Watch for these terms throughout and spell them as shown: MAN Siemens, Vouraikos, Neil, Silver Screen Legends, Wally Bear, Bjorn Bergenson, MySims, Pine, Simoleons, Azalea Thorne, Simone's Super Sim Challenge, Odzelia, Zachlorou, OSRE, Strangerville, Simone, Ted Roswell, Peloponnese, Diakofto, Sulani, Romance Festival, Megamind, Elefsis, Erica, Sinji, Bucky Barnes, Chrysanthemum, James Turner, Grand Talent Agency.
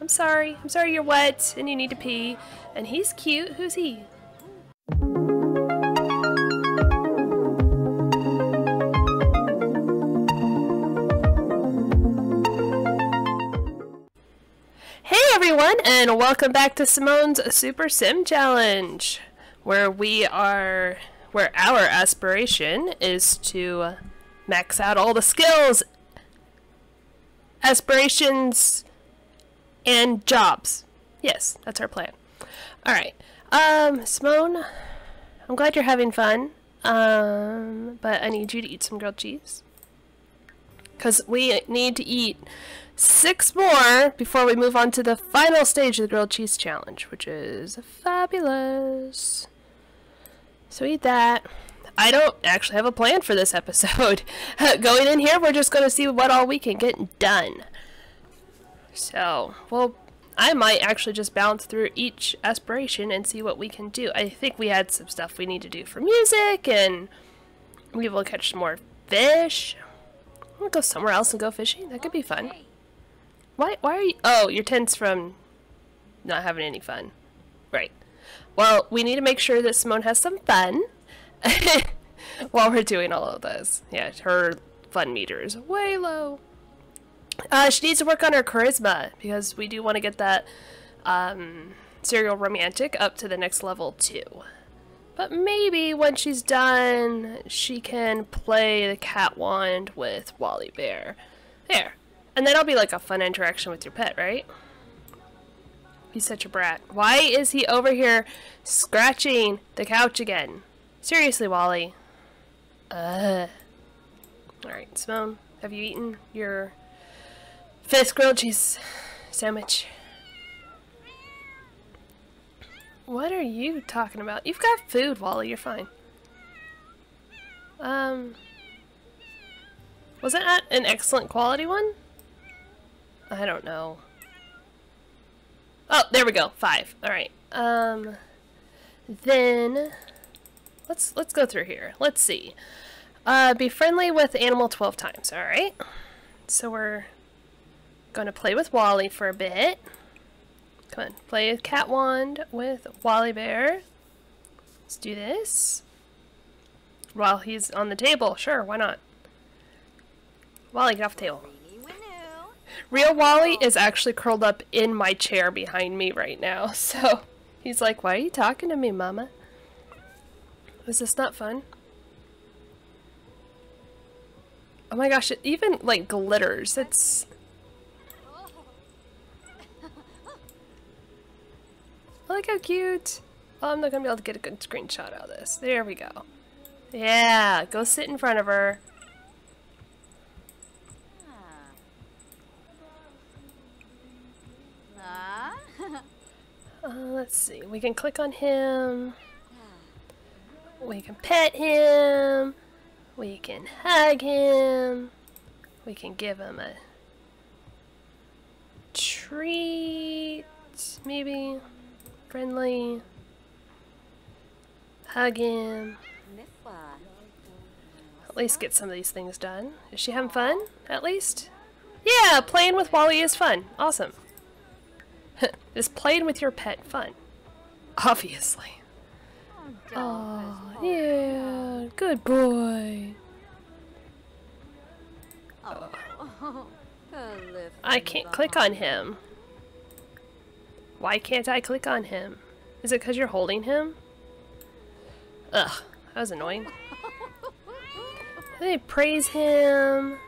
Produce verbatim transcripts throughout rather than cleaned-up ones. I'm sorry. I'm sorry you're wet and you need to pee. And he's cute. Who's he? Hey everyone, and welcome back to Simone's Super Sim Challenge, where we are, where our aspiration is to max out all the skills, aspirations, and jobs. Yes, that's our plan. All right, um, Simone, I'm glad you're having fun, um, but I need you to eat some grilled cheese, because we need to eat six more before we move on to the final stage of the grilled cheese challenge, which is fabulous. So eat that. I don't actually have a plan for this episode. Going in here, we're just going to see what all we can get done. So, well, I might actually just bounce through each aspiration and see what we can do. I think we had some stuff we need to do for music, and we will catch some more fish. We'll go somewhere else and go fishing. That could be fun. Why, why are you... Oh, your tent's from not having any fun. Right. Well, we need to make sure that Simone has some fun while we're doing all of this. Yeah, her fun meter is way low. Uh, she needs to work on her charisma, because we do want to get that um, serial romantic up to the next level too. But maybe when she's done, she can play the cat wand with Wally Bear. There. And that'll be like a fun interaction with your pet, right? He's such a brat. Why is he over here scratching the couch again? Seriously, Wally. Uh. Alright, Simone, have you eaten your fifth grilled cheese sandwich? What are you talking about? You've got food, Wally. You're fine. Um, was that an excellent quality one? I don't know. Oh, there we go. Five. All right. Um, then let's let's go through here. Let's see. Uh, be friendly with animal twelve times. All right. So we're gonna play with Wally for a bit. Come on, play a cat wand with Wally Bear. Let's do this. While he's on the table, sure, why not? Wally, get off the table. Real Wally is actually curled up in my chair behind me right now, so he's like, why are you talking to me, Mama? Is this not fun? Oh my gosh, it even, like, glitters. It's... Look how cute! Oh, I'm not gonna be able to get a good screenshot out of this. There we go. Yeah, go sit in front of her. Uh, let's see. We can click on him. We can pet him. We can hug him. We can give him a treat, maybe. Friendly. Hug him. At least get some of these things done. Is she having fun, at least? Yeah, playing with Wally is fun. Awesome. Is playing with your pet fun? Obviously. Oh, yeah. Good boy. Oh. I can't click on him. Why can't I click on him? Is it because you're holding him? Ugh, that was annoying. They praise him.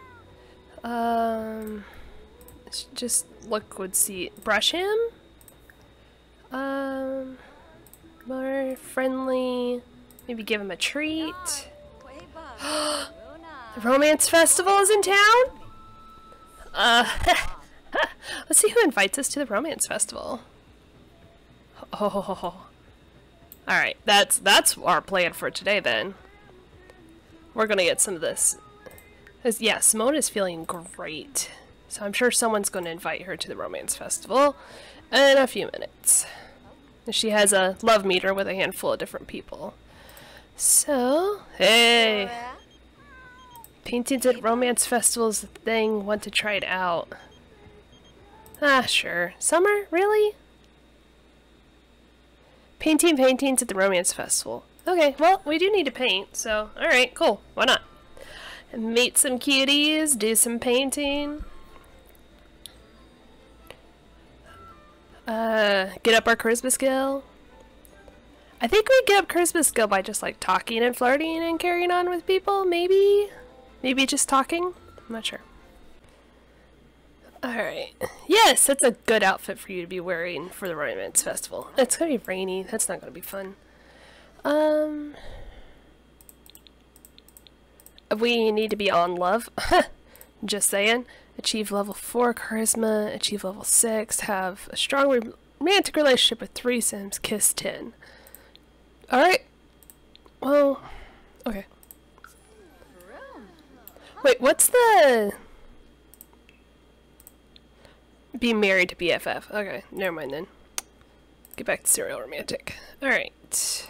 Um, just look, would see, brush him. Um, more friendly. Maybe give him a treat. The Romance Festival is in town. Uh, let's see who invites us to the Romance Festival. Oh, all right. That's that's our plan for today. Then we're gonna get some of this. Cause, yeah, Simone is feeling great, so I'm sure someone's gonna invite her to the Romance Festival in a few minutes. She has a love meter with a handful of different people. So hey, paintings at Romance Festival is the thing. Want to try it out? Ah, sure. Summer? Really? Painting paintings at the Romance Festival. Okay, well, we do need to paint, so... Alright, cool. Why not? Meet some cuties, do some painting. Uh, get up our charisma skill. I think we get up charisma skill by just, like, talking and flirting and carrying on with people, maybe? Maybe just talking? I'm not sure. Alright. Yes, that's a good outfit for you to be wearing for the Romance Festival. It's gonna be rainy. That's not gonna be fun. Um... We need to be on love. Just saying. Achieve level four charisma. Achieve level six. Have a strong romantic relationship with three sims. Kiss ten. Alright. Well, okay. Wait, what's the... Be married to B F F. Okay, never mind then. Get back to serial romantic. Alright.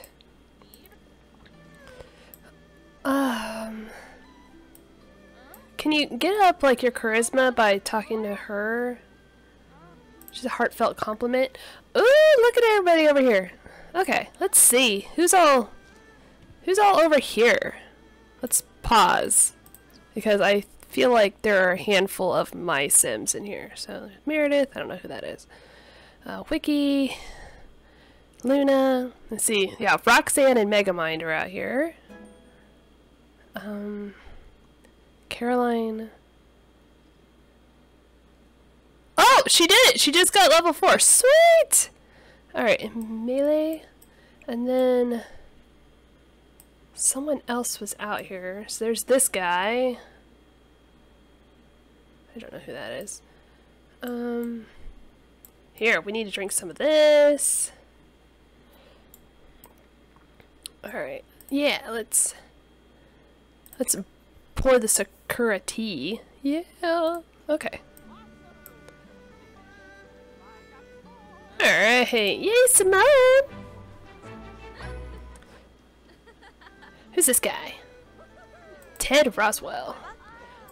Um... Can you get up, like, your charisma by talking to her? She's a heartfelt compliment. Ooh, look at everybody over here. Okay, let's see. Who's all... Who's all over here? Let's pause. Because I... feel like there are a handful of my sims in here. So Meredith, I don't know who that is. Uh, Wiki, Luna. Let's see. Yeah, Roxanne and Megamind are out here. Um, Caroline. Oh, she did it! She just got level four. Sweet. All right, Melee, and then someone else was out here. So there's this guy. I don't know who that is. Um, here, we need to drink some of this. Alright, yeah, let's... Let's pour the Sakura tea. Yeah, okay. Alright, yay Simone! Who's this guy? Ted Roswell.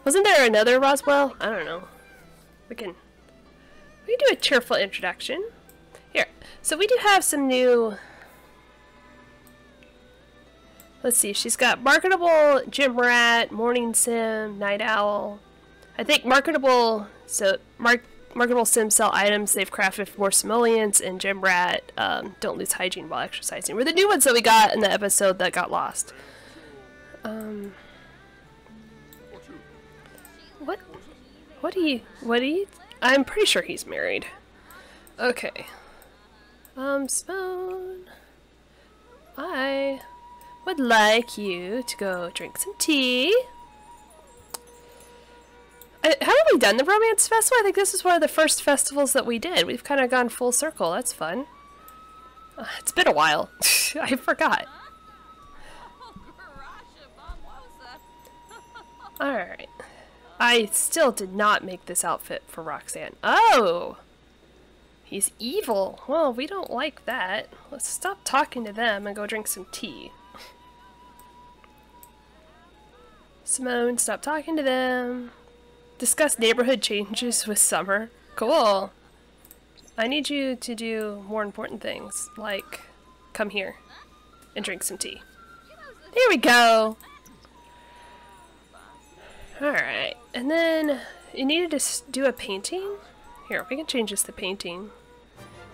Wasn't there another Roswell? I don't know. We can we can do a cheerful introduction. Here. So we do have some new... Let's see. She's got marketable gym rat, morning sim, night owl. I think marketable... So mark, marketable sim sell items they've crafted for simoleons, and gym rat um, don't lose hygiene while exercising. Were the new ones that we got in the episode that got lost. Um... What? What do you? What do you? I'm pretty sure he's married. Okay. Um, Simone, I would like you to go drink some tea. I, haven't we done the Romance Festival? I think this is one of the first festivals that we did. We've kind of gone full circle. That's fun. Uh, it's been a while. I forgot. All right. I still did not make this outfit for Roxanne. Oh! He's evil. Well, we don't like that. Let's stop talking to them and go drink some tea. Simone, stop talking to them. Discuss neighborhood changes with Summer. Cool. I need you to do more important things, like come here and drink some tea. There we go! Alright, and then you needed to do a painting? Here, we can change this to painting.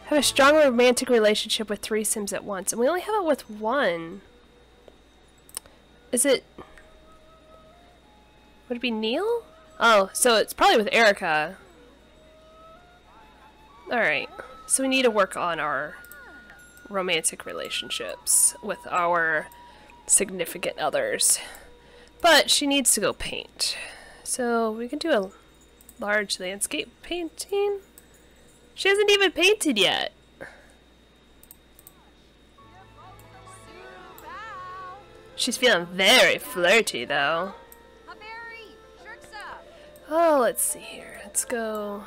Have a strong romantic relationship with three sims at once, and we only have it with one. Is it... Would it be Neil? Oh, so it's probably with Erica. Alright, so we need to work on our romantic relationships with our significant others. But she needs to go paint. So we can do a large landscape painting. She hasn't even painted yet. She's feeling very flirty though. Oh, let's see here. Let's go.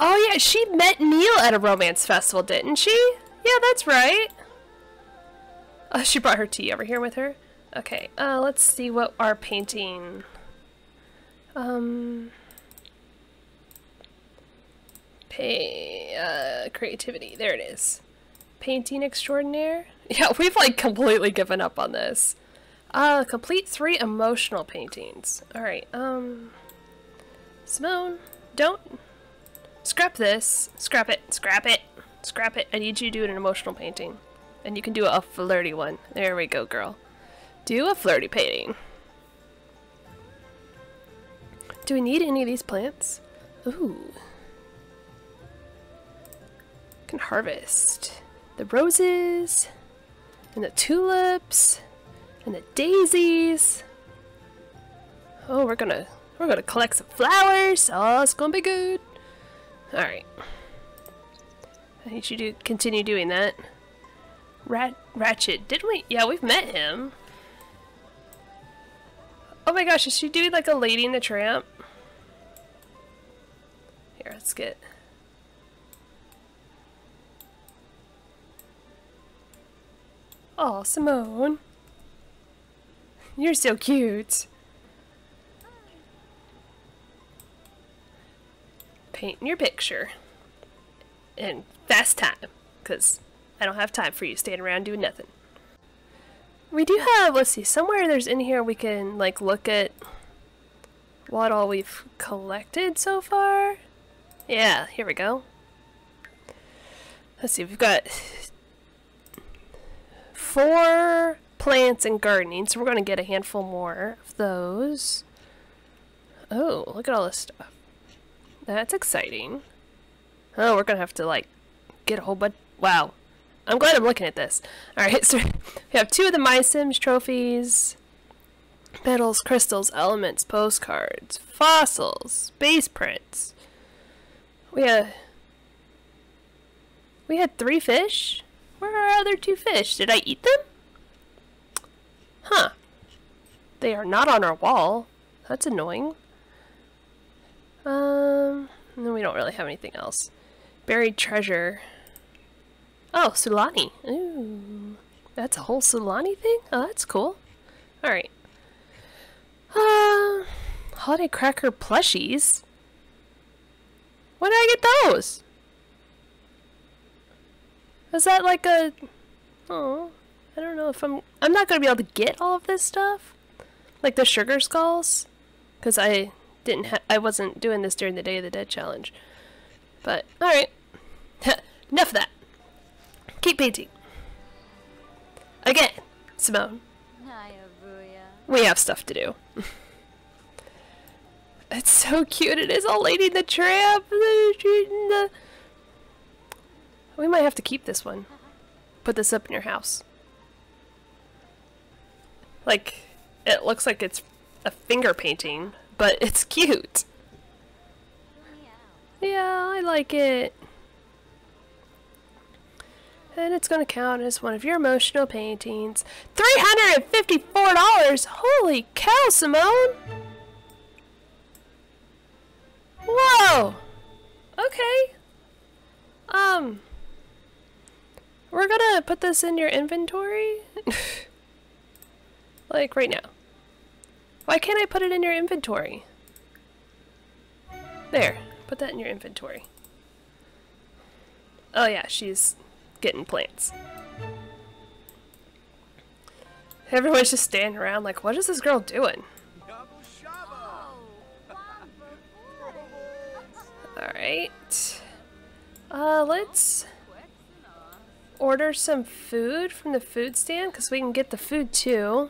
Oh yeah, she met Neil at a Romance Festival, didn't she? Yeah, that's right. Oh, she brought her tea over here with her. Okay, uh, let's see what our painting... Um... Pay, uh, creativity. There it is. Painting extraordinaire? Yeah, we've like completely given up on this. Uh, complete three emotional paintings. Alright, um... Simone, don't... Scrap this. Scrap it. Scrap it. Scrap it. I need you to do an emotional painting. And you can do a flirty one. There we go, girl. Do a flirty painting. Do we need any of these plants? Ooh. I can harvest the roses and the tulips and the daisies. Oh, we're gonna we're gonna collect some flowers. Oh, it's gonna be good. All right. I need you to continue doing that. Rat Ratchet, didn't we? Yeah, we've met him. Oh my gosh, is she doing like a Lady and the Tramp? Here, let's get... Oh, Simone. You're so cute. Paint your picture. And fast time, because I don't have time for you standing around doing nothing. We do have, let's see, somewhere there's in here we can, like, look at what all we've collected so far. Yeah, here we go. Let's see, we've got four plants and gardening, so we're going to get a handful more of those. Oh, look at all this stuff. That's exciting. Oh, we're going to have to, like, get a whole bunch. Wow. I'm glad I'm looking at this. Alright, so we have two of the My Sims trophies, metals, crystals, elements, postcards, fossils, base prints. We had, we had three fish? Where are our other two fish? Did I eat them? Huh. They are not on our wall. That's annoying. Um, no, we don't really have anything else. Buried treasure. Oh, Sulani. Ooh. That's a whole Sulani thing? Oh, that's cool. Alright. Uh, holiday cracker plushies? When did I get those? Is that like a... Oh, I don't know if I'm... I'm not going to be able to get all of this stuff. Like the sugar skulls? Because I didn't ha I wasn't doing this during the Day of the Dead challenge. But, alright. Enough of that. Keep painting. Again, Simone. We have stuff to do. It's so cute. It is all Lady and the Tramp. We might have to keep this one. Put this up in your house. Like, it looks like it's a finger painting, but it's cute. Yeah, I like it. And it's going to count as one of your emotional paintings. three hundred fifty-four dollars! Holy cow, Simone! Whoa! Okay. Um. We're going to put this in your inventory. Like, right now. Why can't I put it in your inventory? There. Put that in your inventory. Oh yeah, she's... getting plants. Everyone's just standing around like, what is this girl doing? Alright. Uh, let's order some food from the food stand, because we can get the food too.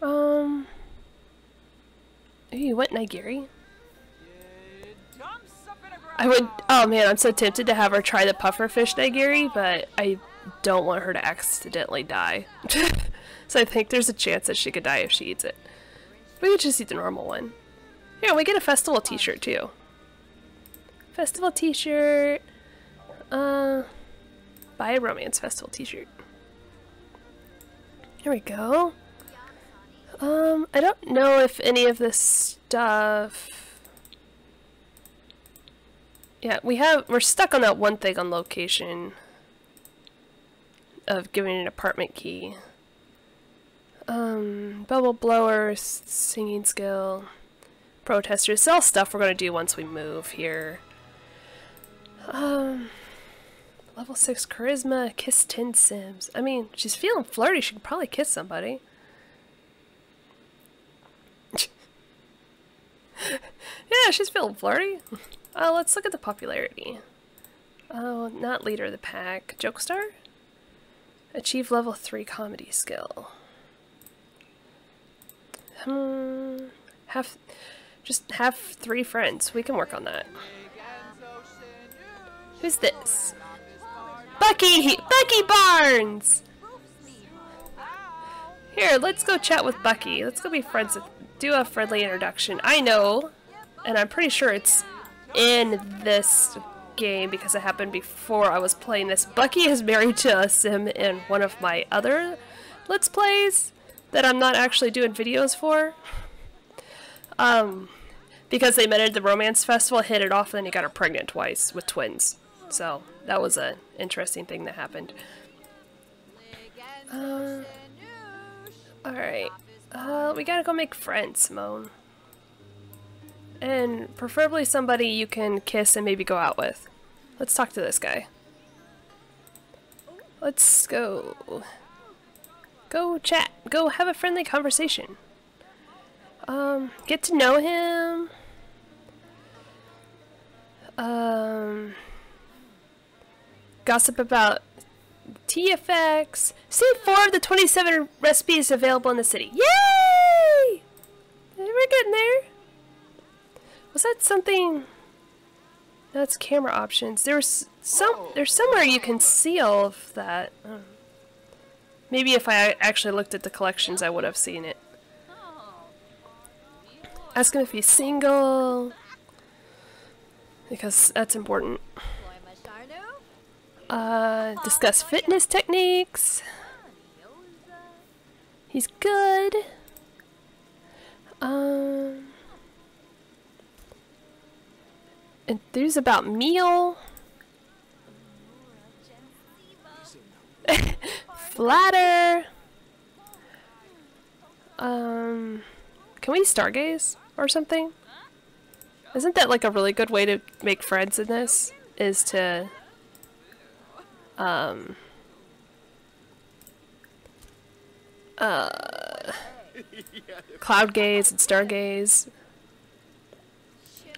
Um. Ooh, you went Nigiri? I would- oh man, I'm so tempted to have her try the pufferfish nigiri, but I don't want her to accidentally die. So I think there's a chance that she could die if she eats it. We could just eat the normal one. Yeah, we get a festival t-shirt too. Festival t-shirt... Uh... Buy a Romance Festival t-shirt. Here we go. Um, I don't know if any of this stuff... Yeah, we have, we're stuck on that one thing on location of giving an apartment key. Um, bubble blowers, singing skill, protesters, it's all stuff we're going to do once we move here. Um, level six charisma, kiss ten sims. I mean, she's feeling flirty, she could probably kiss somebody. Yeah, she's feeling flirty. Uh, let's look at the popularity. Oh, not leader of the pack. Jokestar? Achieve level three comedy skill. Hmm. Have, just have three friends. We can work on that. Who's this? Bucky! Bucky Barnes! Here, let's go chat with Bucky. Let's go be friends with... Do a friendly introduction. I know, and I'm pretty sure it's in this game because it happened before I was playing this. Bucky is married to a sim in one of my other Let's Plays that I'm not actually doing videos for. Um, because they met at the Romance Festival, hit it off, and then he got her pregnant twice with twins. So that was an interesting thing that happened. Uh, Alright. Uh, we gotta go make friends, Simone. And preferably somebody you can kiss and maybe go out with. Let's talk to this guy. Let's go. Go chat. Go have a friendly conversation. Um, get to know him. Um, gossip about T F X. See four of the twenty-seven recipes available in the city. Yay! We're getting there. Was that something? That's camera options. There's some. There's somewhere you can see all of that. Oh. Maybe if I actually looked at the collections, I would have seen it. Ask him if he's single, because that's important. Uh, discuss fitness techniques. He's good. Um, enthuse about meal. Flatter. Um, can we stargaze or something? Isn't that like a really good way to make friends in this? Is to Um, uh, cloud gaze and stargaze.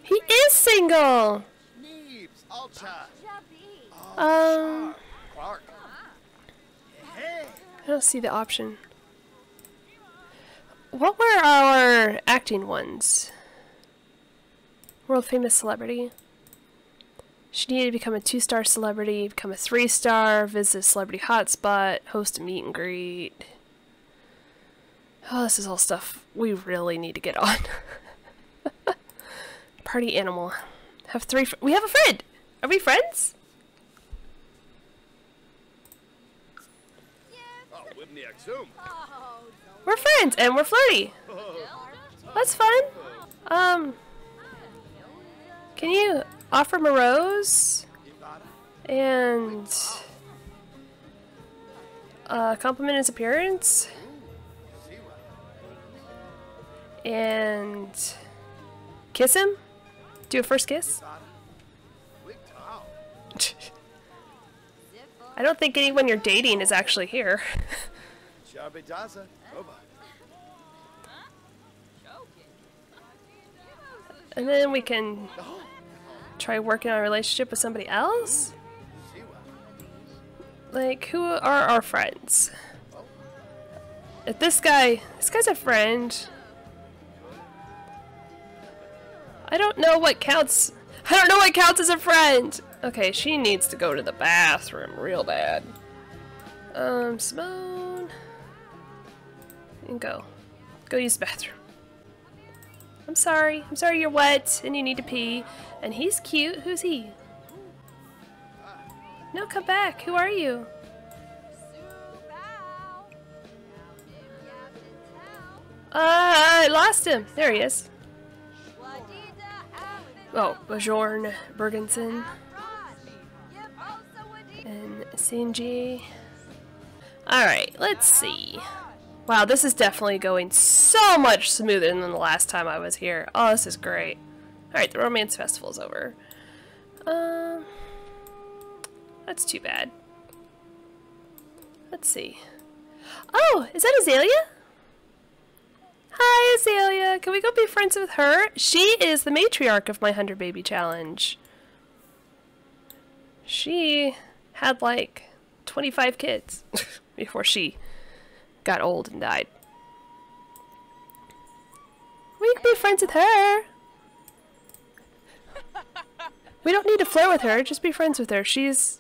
He is single! Um, I don't see the option. What were our acting ones? World famous celebrity. She needed to become a two-star celebrity, become a three-star, visit a celebrity hotspot, host a meet and greet. Oh, this is all stuff we really need to get on. Party animal. Have three fr- We have a friend! Are we friends? We're friends, and we're flirty! That's fun! Um... Can you offer him a rose and uh, compliment his appearance and kiss him? Do a first kiss? I don't think anyone you're dating is actually here. And then we can try working on a relationship with somebody else? Like, who are our friends? If this guy... This guy's a friend. I don't know what counts... I don't know what counts as a friend! Okay, she needs to go to the bathroom real bad. Um, Simone... You can go. Go use the bathroom. I'm sorry. I'm sorry you're wet and you need to pee. And he's cute. Who's he? No, come back. Who are you? Uh, I lost him. There he is. Oh, Bjorn Bergenson. And Sinji. Alright, let's see. Wow, this is definitely going so much smoother than the last time I was here. Oh, this is great. Alright, the Romance Festival's over. Um... Uh... That's too bad. Let's see. Oh, is that Azalea? Hi, Azalea. Can we go be friends with her? She is the matriarch of my one hundred Baby Challenge. She had like twenty-five kids before she got old and died. We can be friends with her. We don't need to flirt with her. Just be friends with her. She's,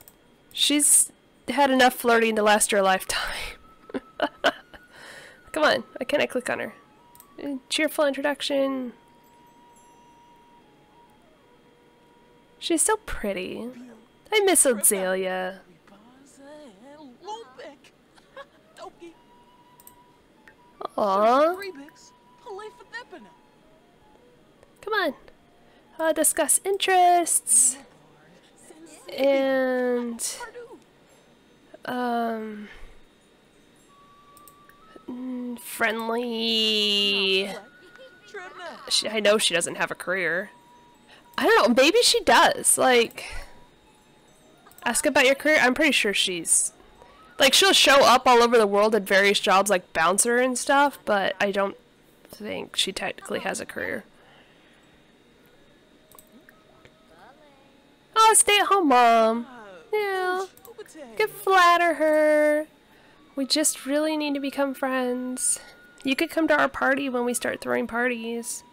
she's had enough flirting to last her a lifetime. Come on. Why can't I click on her? Cheerful introduction. She's so pretty. I miss Odzelia. Aww. Come on. Uh, discuss interests. And... Um... friendly... She, I know she doesn't have a career. I don't know, maybe she does. Like... Ask about your career? I'm pretty sure she's... Like, she'll show up all over the world at various jobs like bouncer and stuff, but I don't think she technically has a career. Oh, stay-at-home mom. Yeah. You could flatter her. We just really need to become friends. You could come to our party when we start throwing parties.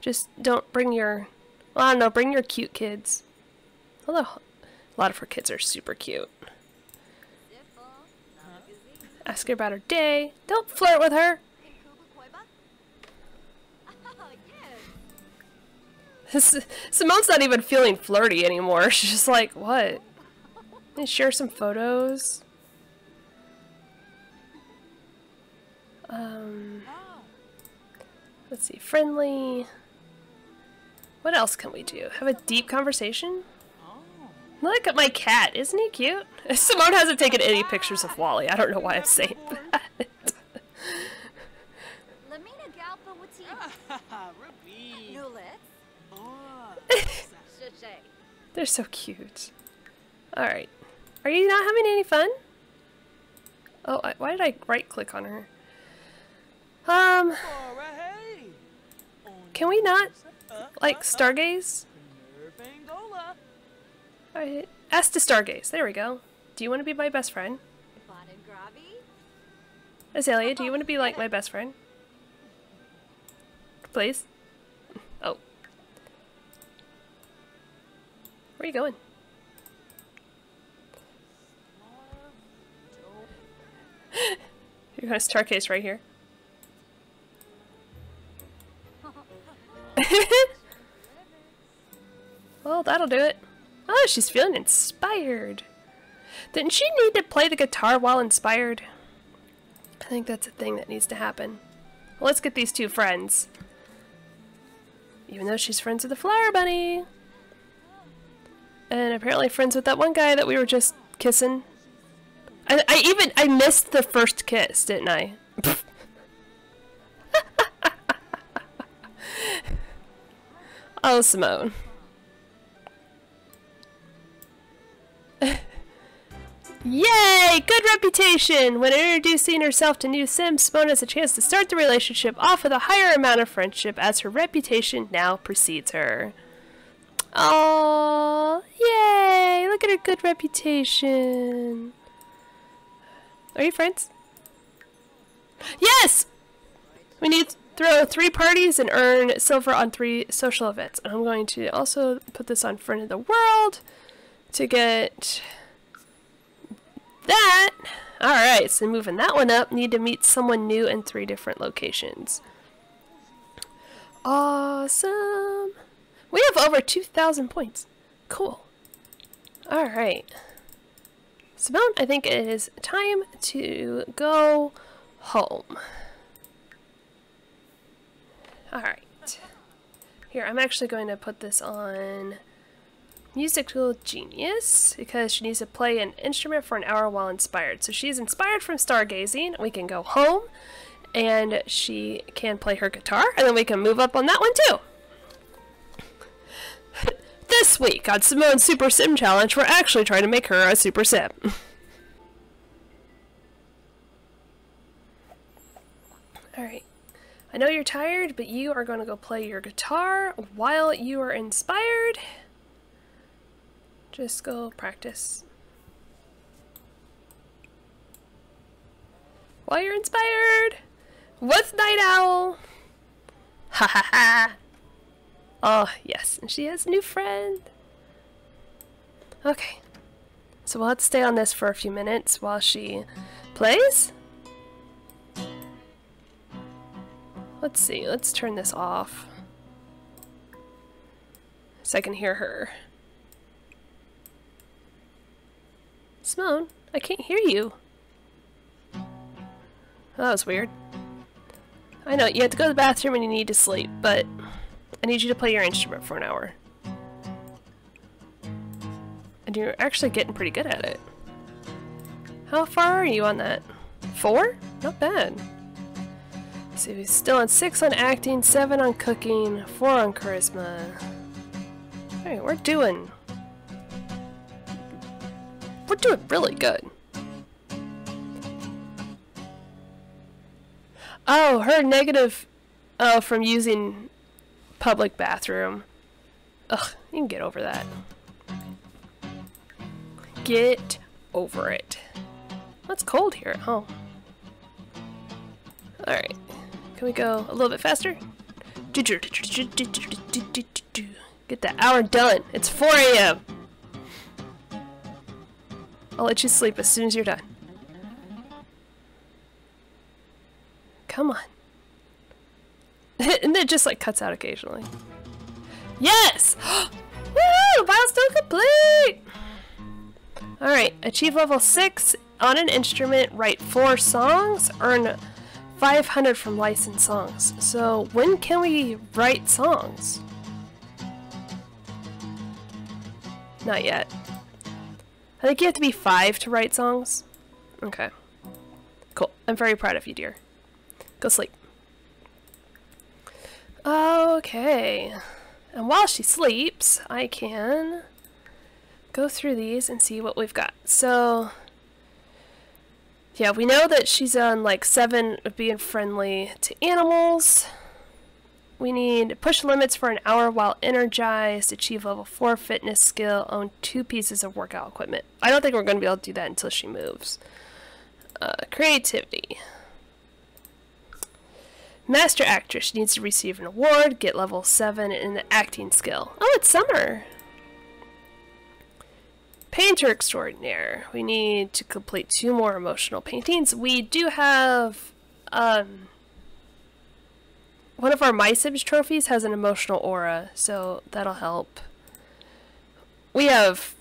Just don't bring your... Well, I don't know, bring your cute kids. Although, a lot of her kids are super cute. Ask her about her day. Don't flirt with her. Simone's not even feeling flirty anymore. She's just like, what? And share some photos. Um, let's see, friendly. What else can we do? Have a deep conversation? Look at my cat. Isn't he cute? Simone hasn't taken any pictures of Wally. I don't know why I'm saying that. They're so cute. Alright. Are you not having any fun? Oh, I, why did I right-click on her? Um... Can we not, like, stargaze? Alright. Ask to stargaze. There we go. Do you want to be my best friend? Azalea, do you want to be, like, my best friend? Please? Oh. Where are you going? You're gonna stargaze right here. Well, that'll do it. Oh, she's feeling inspired. Didn't she need to play the guitar while inspired? I think that's a thing that needs to happen. Well, let's get these two friends. Even though she's friends with the flower bunny. And apparently friends with that one guy that we were just kissing. I, I even, I missed the first kiss, didn't I? Oh, Simone. Yay! Good reputation! When introducing herself to new Sims, Simone has a chance to start the relationship off with a higher amount of friendship as her reputation now precedes her. Oh, yay! Look at her good reputation. Are you friends? Yes! We need to throw three parties and earn silver on three social events. I'm going to also put this on Friend of the World to get that. Alright, so moving that one up. Need to meet someone new in three different locations. Awesome! We have over two thousand points. Cool. Alright. Simone, I think it is time to go home. Alright. Here, I'm actually going to put this on Musical Genius because she needs to play an instrument for an hour while inspired. So she's inspired from stargazing. We can go home and she can play her guitar and then we can move up on that one too. This week on Simone's Super Sim Challenge, we're actually trying to make her a Super Sim. Alright. I know you're tired, but you are going to go play your guitar while you are inspired. Just go practice. While you're inspired! What's Night Owl? Ha ha ha! Oh, yes, and she has a new friend. Okay, so we'll have to stay on this for a few minutes while she plays. Let's see, let's turn this off so I can hear her. Simone, I can't hear you. Oh, that was weird. I know, you have to go to the bathroom and you need to sleep, but I need you to play your instrument for an hour. And you're actually getting pretty good at it. How far are you on that? Four? Not bad. So he's still on six on acting, seven on cooking, four on charisma. Alright, we're doing... We're doing really good. Oh, her negative... Oh, from using... public bathroom. Ugh, you can get over that. Get over it. It's cold here at home. Alright, can we go a little bit faster? Get that hour done. It's four A M I'll let you sleep as soon as you're done. Come on. And it just like cuts out occasionally. Yes! Woo! Milestone complete! Alright, achieve level six on an instrument, write four songs, earn five hundred from licensed songs. So when can we write songs? Not yet. I think you have to be five to write songs. Okay. Cool. I'm very proud of you, dear. Go sleep. Okay, and while she sleeps, I can go through these and see what we've got. So, yeah, we know that she's on like seven of being friendly to animals. We need push limits for an hour while energized, achieve level four fitness skill, own two pieces of workout equipment. I don't think we're going to be able to do that until she moves. Uh, creativity. Master actress. She needs to receive an award, get level seven in the acting skill. Oh, it's summer! Painter extraordinaire. We need to complete two more emotional paintings. We do have, um... one of our MySims trophies has an emotional aura, so that'll help. We have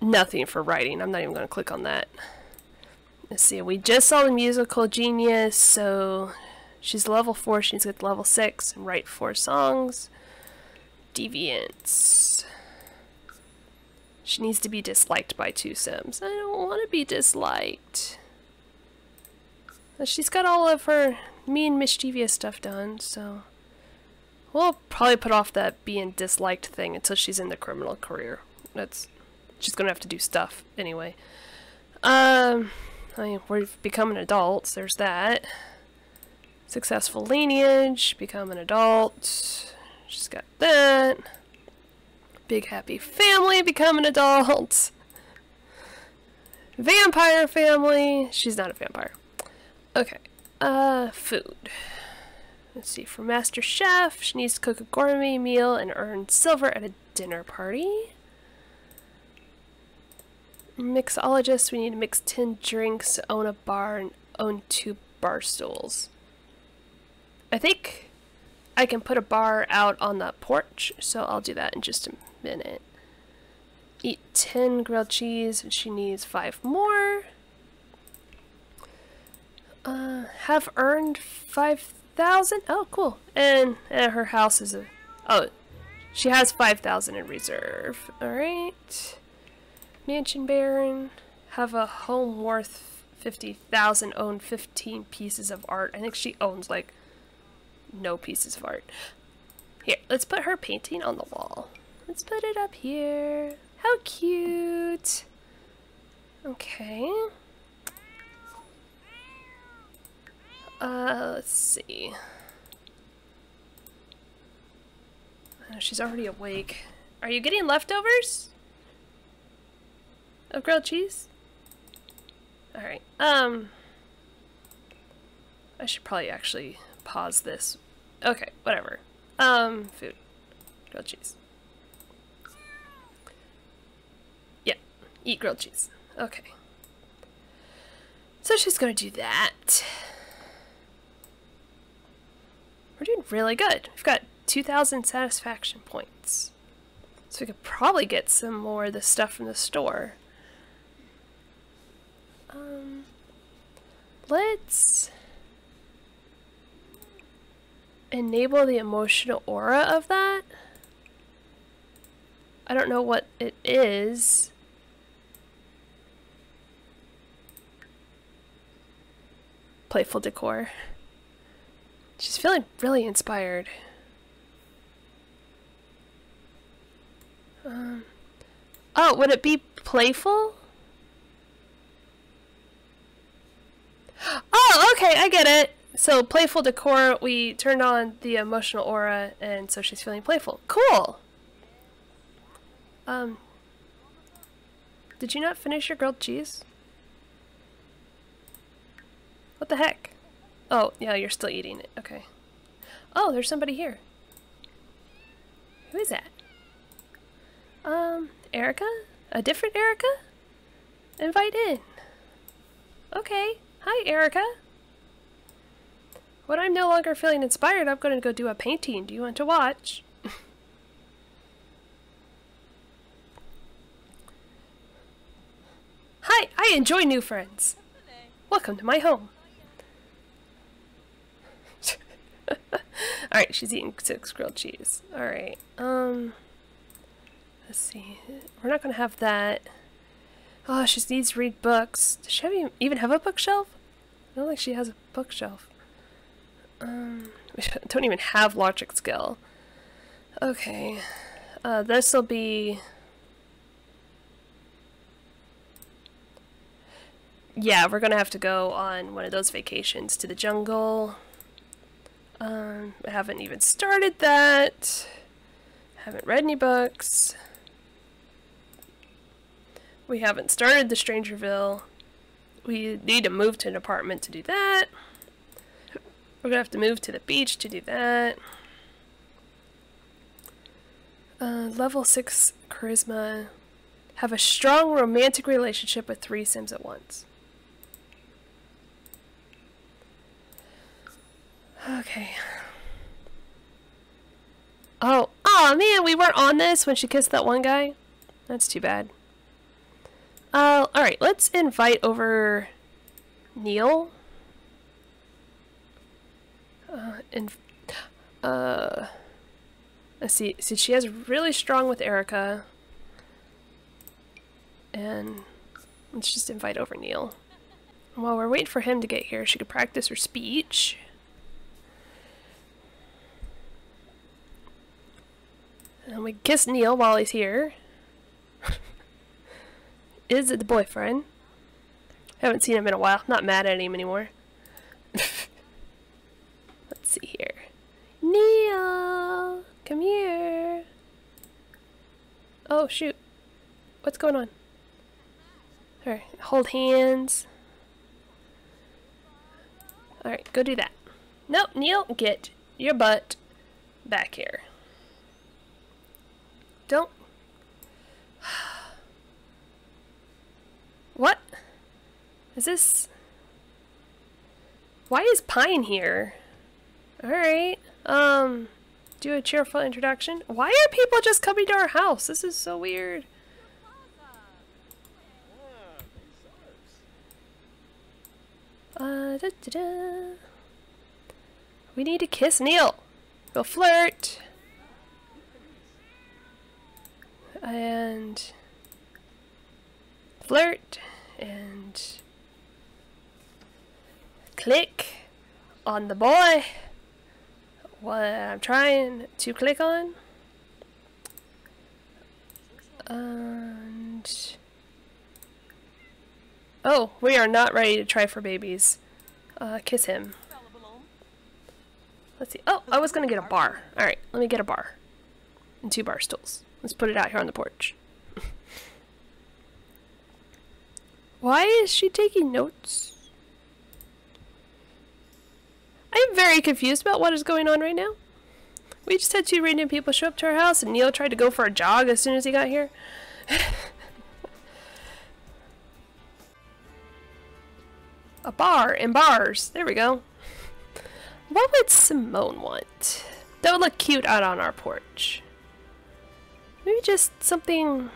nothing for writing. I'm not even going to click on that. Let's see. We just saw the musical Genius, so... She's level four, she needs to get to level six and write four songs. Deviance. She needs to be disliked by two Sims. I don't want to be disliked. But she's got all of her mean, mischievous stuff done, so... We'll probably put off that being disliked thing until she's in the criminal career. That's... She's gonna have to do stuff anyway. Um... I mean, we've become an adult, so there's that. Successful lineage, become an adult, she's got that. Big happy family, become an adult. Vampire family, she's not a vampire. Okay, uh, food. Let's see, for Master Chef, she needs to cook a gourmet meal and earn silver at a dinner party. Mixologist, we need to mix ten drinks, own a bar, and own two bar stools. I think I can put a bar out on the porch, so I'll do that in just a minute. Eat ten grilled cheese, and she needs five more. Uh, have earned five thousand? Oh, cool. And, and her house is a... Oh, she has five thousand in reserve. Alright. Mansion Baron. Have a home worth fifty thousand, own fifteen pieces of art. I think she owns, like... no pieces of art. Here, let's put her painting on the wall. Let's put it up here. How cute. Okay. Uh, let's see. Oh, she's already awake. Are you getting leftovers? Of grilled cheese? Alright, um... I should probably actually pause this. Okay, whatever. Um, food. Grilled cheese. Yeah, eat grilled cheese. Okay. So she's gonna do that. We're doing really good. We've got two thousand satisfaction points. So we could probably get some more of the stuff from the store. Um, let's enable the emotional aura of that. I don't know what it is. Playful decor. She's feeling really inspired. Um, oh, would it be playful? Oh, okay, I get it. So playful decor, we turned on the emotional aura, and so she's feeling playful. Cool! Um, did you not finish your grilled cheese? What the heck? Oh, yeah, you're still eating it. Okay. Oh, there's somebody here. Who is that? Um, Erica? A different Erica? Invite in. Okay. Hi, Erica. When I'm no longer feeling inspired, I'm going to go do a painting. Do you want to watch? Hi, I enjoy new friends. Welcome to my home. Alright, she's eating six grilled cheese. Alright, um... let's see. We're not going to have that. Oh, she needs to read books. Does she even have a bookshelf? I don't think she has a bookshelf. Um, we don't even have logic skill. Okay. Uh, this will be... yeah, we're going to have to go on one of those vacations to the jungle. Um, I haven't even started that. Haven't read any books. We haven't started the Strangerville. We need to move to an apartment to do that. We're gonna have to move to the beach to do that. Uh, level six charisma. Have a strong romantic relationship with three Sims at once. Okay. Oh, aw, man, we weren't on this when she kissed that one guy. That's too bad. Uh, alright, let's invite over Neil. Uh, and, uh, let's see, see, she has really strong with Erica. And let's just invite over Neil. And while we're waiting for him to get here, she could practice her speech. And we kiss Neil while he's here. Is it the boyfriend? Haven't seen him in a while. Not mad at him anymore. Let's see here. Neil! Come here! Oh, shoot. What's going on? Alright, hold hands. Alright, go do that. Nope, Neil, get your butt back here. Don't. What? Is this... why is Pine here? Alright, um, do a cheerful introduction. Why are people just coming to our house? This is so weird. Uh, da, da, da. We need to kiss Neil. We'll flirt. And... flirt and click on the boy. What I'm trying to click on. And... oh, we are not ready to try for babies. Uh, kiss him. Let's see. Oh, I was gonna get a bar. Alright, let me get a bar. And two bar stools. Let's put it out here on the porch. Why is she taking notes? I'm very confused about what is going on right now. We just had two random people show up to our house, and Neil tried to go for a jog as soon as he got here. A bar and bars. There we go. What would Simone want? That would look cute out on our porch. Maybe just something...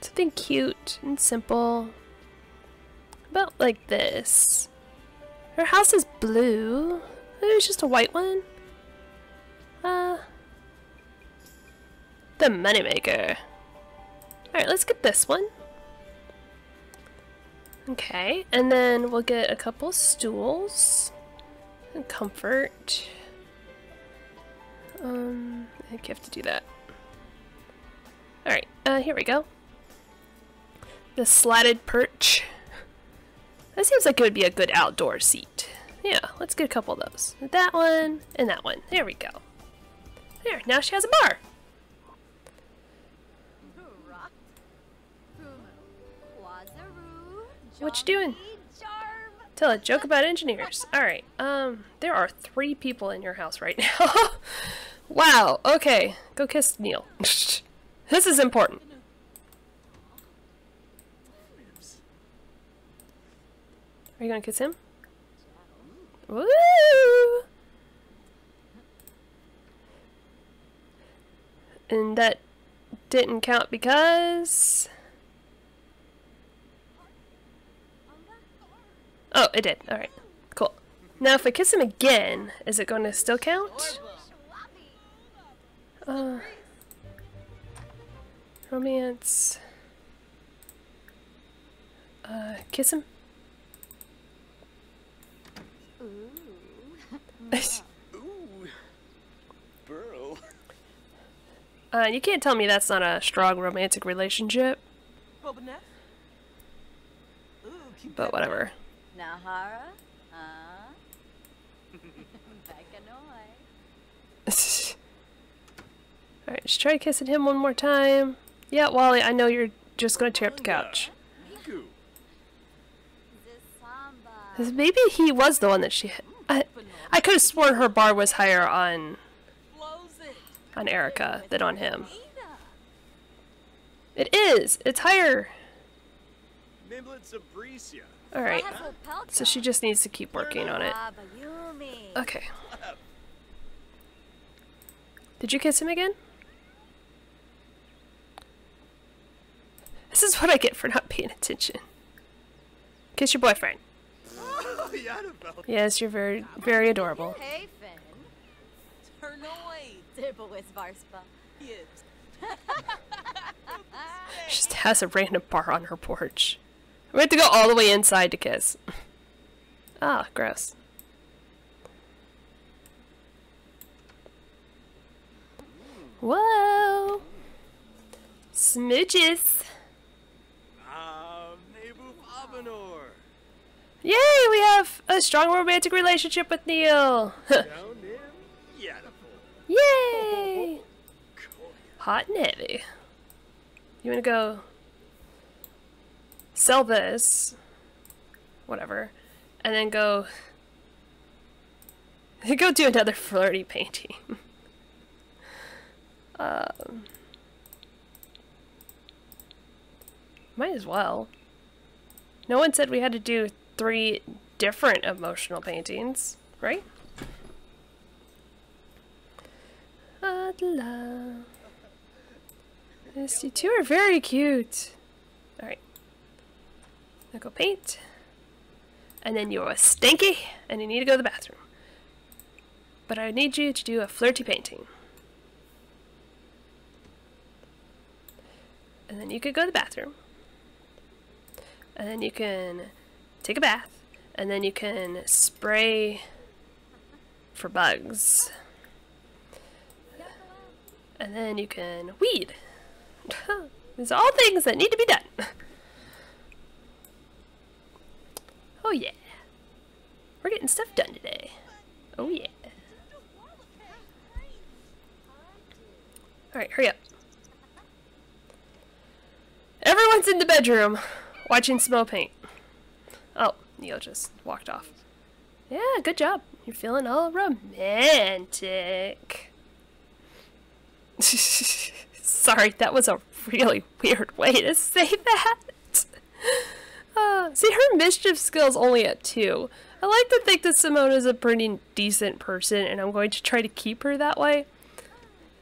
something cute and simple. About like this. Her house is blue. Maybe it's just a white one. Uh, the moneymaker. Alright, let's get this one. Okay, and then we'll get a couple stools. And comfort. Um, I think you have to do that. Alright, uh, here we go. The slatted perch. That seems like it would be a good outdoor seat. Yeah, let's get a couple of those. That one, and that one. There we go. There, now she has a bar! What you doing? Tell a joke about engineers. Alright, um, there are three people in your house right now. Wow, okay. Go kiss Neil. This is important. Are you gonna kiss him? Woo! And that didn't count because... oh, it did. Alright. Cool. Now if I kiss him again, is it gonna still count? Uh, romance... Uh, kiss him? Ooh, bro. Uh, you can't tell me that's not a strong romantic relationship. But whatever. Alright, just try kissing him one more time. Yeah, Wally, I know you're just gonna tear up the couch. Maybe he was the one that she had. I, I could have sworn her bar was higher on on Erica than on him. It is! It's higher! Alright, so she just needs to keep working on it. Okay. Did you kiss him again? This is what I get for not paying attention. Kiss your boyfriend. Yes, you're very, very adorable. She just has a random bar on her porch. We have to go all the way inside to kiss. Ah, oh, gross. Whoa! Smooches! Yay! We have a strong romantic relationship with Neil! Yay! Hot and heavy. You wanna go sell this, whatever, and then go go do another flirty painting. um, might as well. No one said we had to do three different emotional paintings, right? Adla. Yes, you two are very cute. Alright. Now go paint. And then you're stinky, and you need to go to the bathroom. But I need you to do a flirty painting. And then you could go to the bathroom. And then you can take a bath, and then you can spray for bugs. And then you can weed. These are all things that need to be done. Oh yeah. We're getting stuff done today. Oh yeah. Alright, hurry up. Everyone's in the bedroom watching Simo paint. Oh, Neil just walked off. Yeah, good job. You're feeling all romantic. Sorry, that was a really weird way to say that. Uh, see, her mischief skill's only at two. I like to think that Simone is a pretty decent person, and I'm going to try to keep her that way.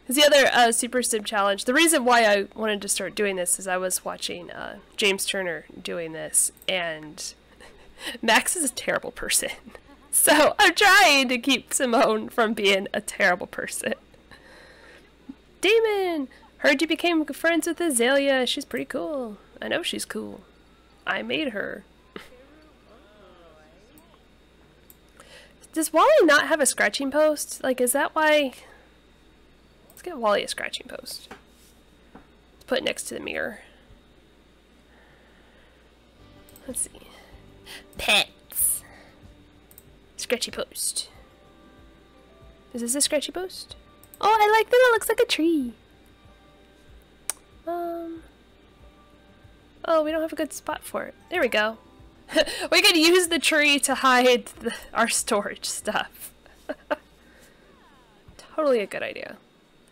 The other uh, Super Sim Challenge, the reason why I wanted to start doing this is I was watching uh, James Turner doing this, and Max is a terrible person. So I'm trying to keep Simone from being a terrible person. Damon! Heard you became friends with Azalea. She's pretty cool. I know she's cool. I made her. Does Wally not have a scratching post? Like, is that why... Let's get Wally a scratching post. Let's put it next to the mirror. Let's see. Pets. Scratchy post. Is this a scratchy post? Oh, I like that it looks like a tree. Um. Oh, we don't have a good spot for it. There we go. We could use the tree to hide the, our storage stuff. Totally a good idea.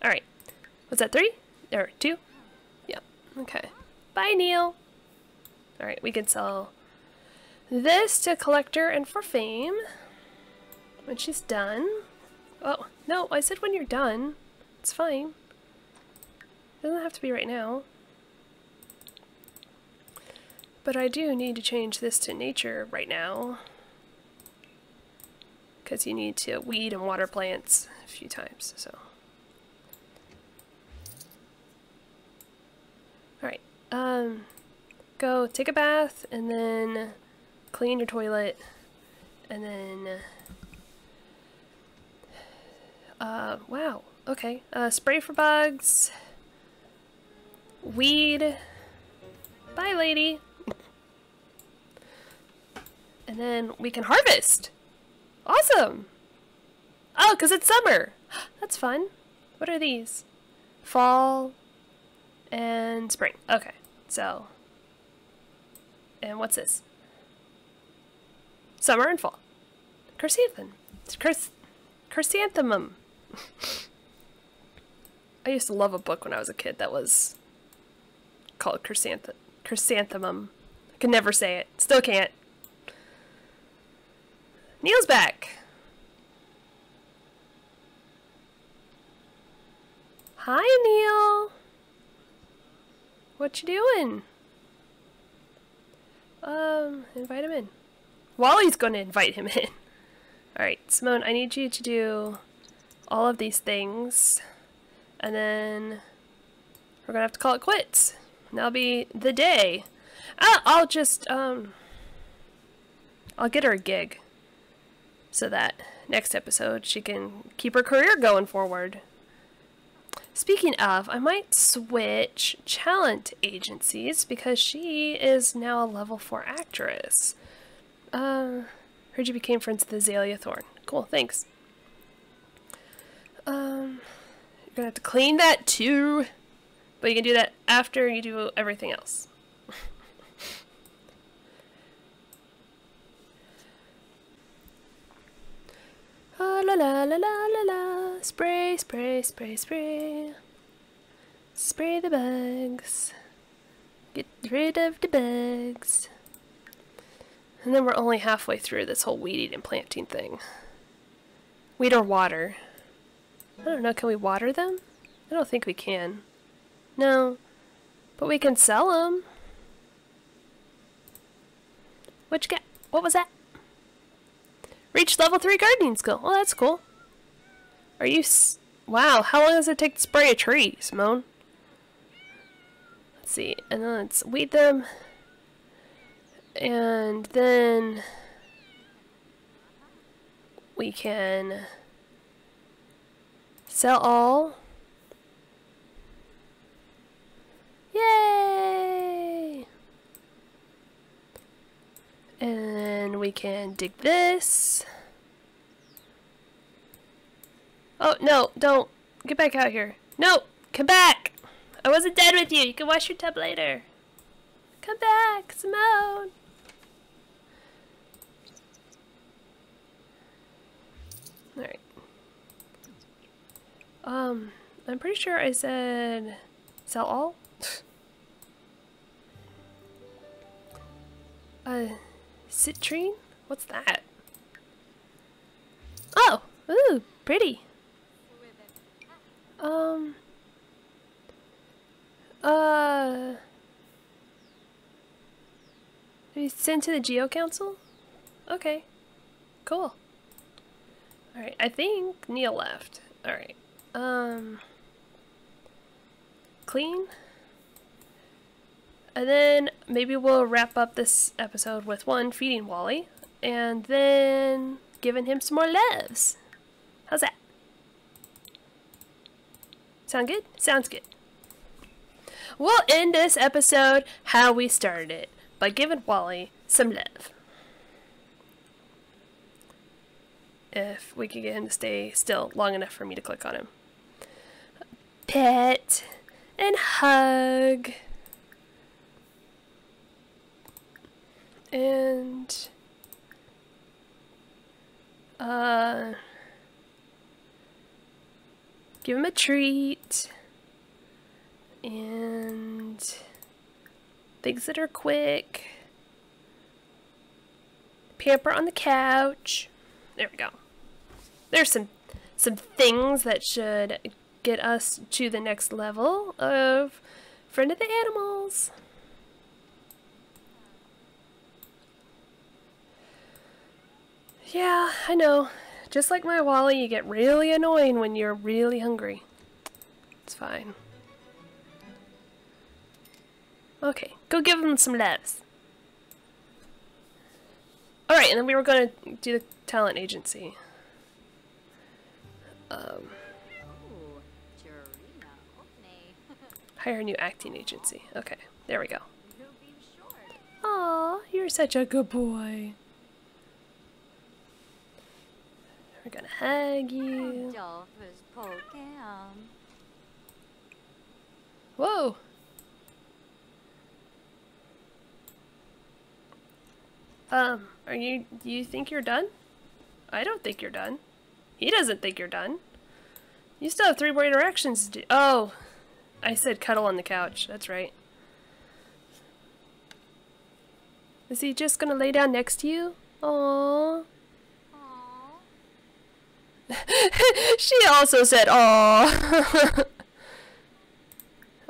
All right, what's that, three? Or two? Yep, okay. Bye, Neil. All right, we can sell this to Collector and for Fame when she's done. Oh, no, I said when you're done. It's fine. It doesn't have to be right now. But I do need to change this to nature right now. Because you need to weed and water plants a few times, so. Alright, um, go take a bath, and then clean your toilet, and then, uh, wow, okay, uh, spray for bugs, weed, bye lady, and then we can harvest! Awesome! Oh, because it's summer! That's fun. What are these? Fall... and spring. Okay, so... and what's this? Summer and fall. Chrysanthemum. Chris Chrysanthemum. I used to love a book when I was a kid that was called Chrysanth Chrysanthemum. I can never say it. Still can't. Neil's back! Hi, Neil! What you doing? Um, invite him in. Wally's gonna invite him in. Alright, Simone, I need you to do all of these things. And then we're gonna have to call it quits. And that'll be the day. I'll, I'll just, um, I'll get her a gig. So that next episode she can keep her career going forward. Speaking of, I might switch talent agencies because she is now a level four actress. Uh, heard you became friends with Azalea Thorne. Cool, thanks. Um, you're gonna have to clean that too, but you can do that after you do everything else. La la la la la la. Spray, spray, spray, spray. Spray the bugs. Get rid of the bugs. And then we're only halfway through this whole weeding and planting thing. Weed or water. I don't know, can we water them? I don't think we can. No. But we can sell them. What you got? What was that? Reach level three gardening skill. Well, that's cool. Are you s- Wow, how long does it take to spray a tree, Simone? Let's see, and then let's weed them. And then... we can... sell all. And we can dig this. Oh, no, don't. Get back out here. No, come back. I wasn't done with you. You can wash your tub later. Come back, Simone. All right. Um, I'm pretty sure I said sell all. uh, citrine? What's that? Oh, ooh, pretty. Um, uh, we sent to the Geo Council? Okay, cool. Alright, I think Neil left. Alright, um, clean. And then maybe we'll wrap up this episode with one, feeding Wally, and then giving him some more loves. How's that? Sound good? Sounds good. We'll end this episode how we started it, by giving Wally some love. If we can get him to stay still long enough for me to click on him. Pet and hug. And uh give him a treat, and things that are quick, pamper on the couch, there we go. There's some, some things that should get us to the next level of Friend of the Animals. Yeah, I know. Just like my Wally, you get really annoying when you're really hungry. It's fine. Okay, go give them some loves. Alright, and then we were going to do the talent agency. Um, hire a new acting agency. Okay, there we go. Aw, you're such a good boy. We're gonna hug you. Whoa! Um, are you, do you think you're done? I don't think you're done. He doesn't think you're done. You still have three more interactions to do. Oh! I said cuddle on the couch, that's right. Is he just gonna lay down next to you? Aww. She also said, "Aww."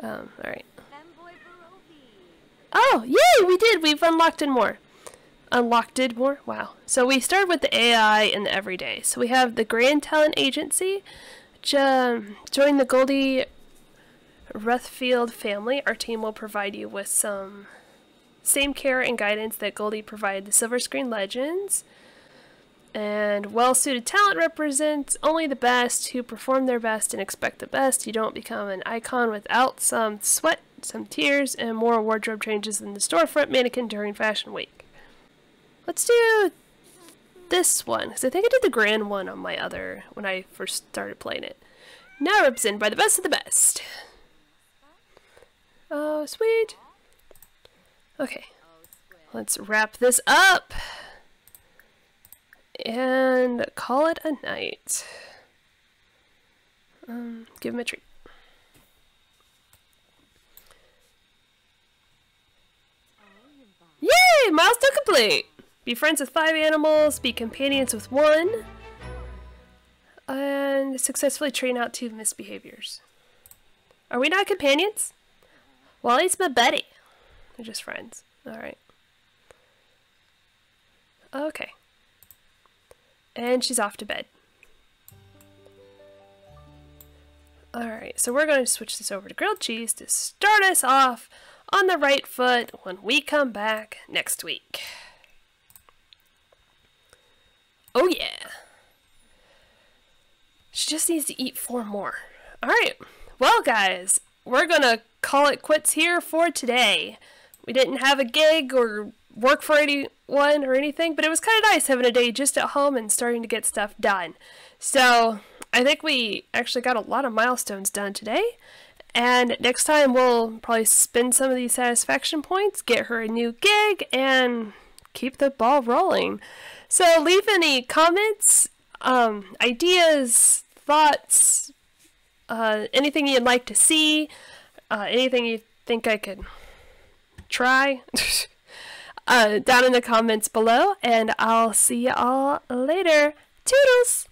um, all right. Oh, yay! We did. We've unlocked it more. Unlocked it more. Wow. So we started with the A I and the everyday. So we have the Grand Talent Agency, which um, join the Goldie-Rutherfield family. Our team will provide you with some same care and guidance that Goldie provided the Silver Screen Legends. And well-suited talent represents only the best who perform their best and expect the best. You don't become an icon without some sweat, some tears, and more wardrobe changes than the storefront mannequin during Fashion Week. Let's do this one, because I think I did the grand one on my other, when I first started playing it. Now represented by the best of the best. Oh, sweet. Okay, let's wrap this up. And call it a night. Um, give him a treat. Yay! Milestone complete! Be friends with five animals, be companions with one, and successfully train out two misbehaviors. Are we not companions? Wally's my buddy. They're just friends. Alright. Okay. And she's off to bed. Alright, so we're going to switch this over to grilled cheese to start us off on the right foot when we come back next week. Oh yeah! She just needs to eat four more. Alright, well guys, we're gonna call it quits here for today. We didn't have a gig or work for anyone or anything, but it was kind of nice having a day just at home and starting to get stuff done. So I think we actually got a lot of milestones done today, and next time we'll probably spin some of these satisfaction points, get her a new gig, and keep the ball rolling. So leave any comments, um, ideas, thoughts, uh, anything you'd like to see, uh, anything you think I could try, uh, down in the comments below, and I'll see you all later. Toodles!